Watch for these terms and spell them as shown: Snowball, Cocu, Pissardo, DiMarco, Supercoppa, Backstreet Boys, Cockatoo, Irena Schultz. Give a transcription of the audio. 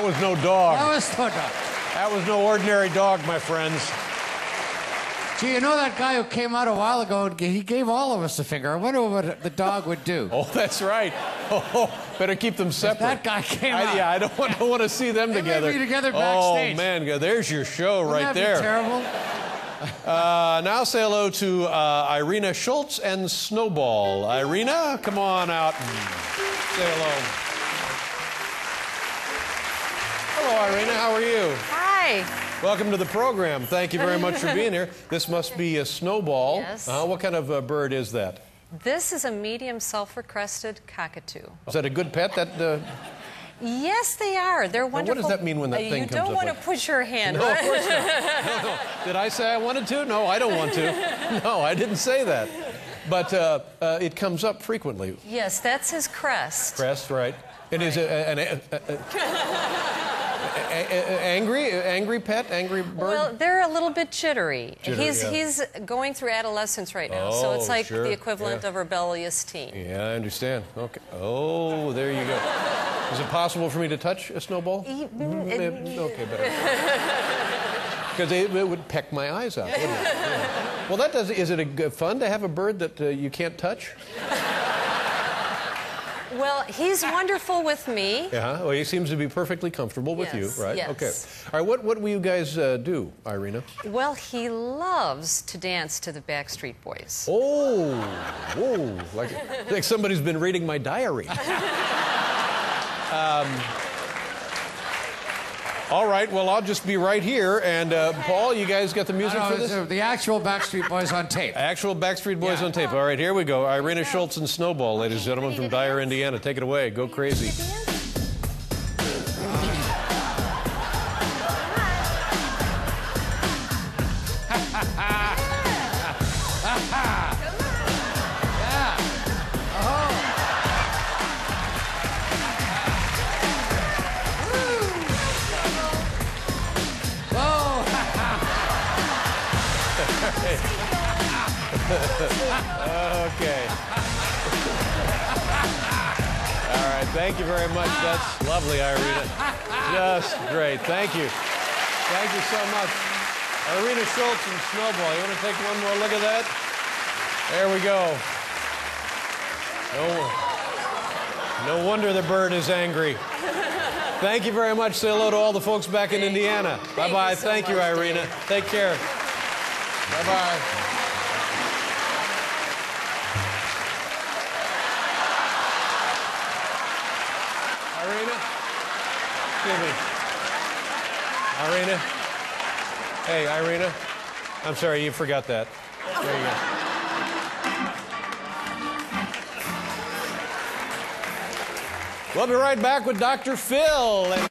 That was no dog. That was no dog. That was no ordinary dog, my friends. Gee, you know that guy who came out a while ago, and he gave all of us a finger. I wonder what the dog would do. Oh, that's right. Oh, better keep them separate. That guy came out. Yeah, I don't want to see them together. They may be together backstage. Oh, man, there's your show right there. Wouldn't that be terrible? Now say hello to Irena Schultz and Snowball. Irena, come on out and say hello. Hello, Irena. How are you? Hi. Welcome to the program. Thank you very much for being here. This must be a snowball. Yes. What kind of bird is that? This is a medium sulfur-crested cockatoo. Is that a good pet? That. Yes, they are. They're wonderful. Now, what does that mean when that thing comes up? You don't want to put your hand. No, of course not. No, no. Did I say I wanted to? No, I don't want to. No, I didn't say that. But it comes up frequently. Yes, that's his crest. Crest, right? It is Angry pet? Angry bird? Well, they're a little bit chittery. He's going through adolescence right now, so it's like the equivalent of rebellious teen. Yeah, I understand. Okay. Oh, there you go. Is it possible for me to touch a snowball? Okay, better. Because it would peck my eyes out, wouldn't it? Yeah. Well, that does. Is it fun to have a bird that you can't touch? Well, he's wonderful with me. Yeah, well, he seems to be perfectly comfortable with you, right? Yes. Okay. All right, what will you guys do, Irena? Well, he loves to dance to the Backstreet Boys. Oh, whoa, like somebody's been reading my diary. All right, well, I'll just be right here, and Paul, you guys got the music for this? The actual Backstreet Boys on tape. Actual Backstreet Boys on tape. All right, here we go. Irena Schultz and Snowball, ladies and gentlemen, from Dyer, Indiana. Take it away. Go crazy. Okay. All right, thank you very much. That's lovely, Irena. Just great. Thank you. Thank you so much. Irena Schultz and Snowball. You want to take one more look at that? There we go. No wonder the bird is angry. Thank you very much. Say hello to all the folks back in Indiana. Bye-bye. Thank you, Irena. Take care. Bye-bye. Irena? Hey, Irena? I'm sorry, you forgot that. There you go. We'll be right back with Dr. Phil.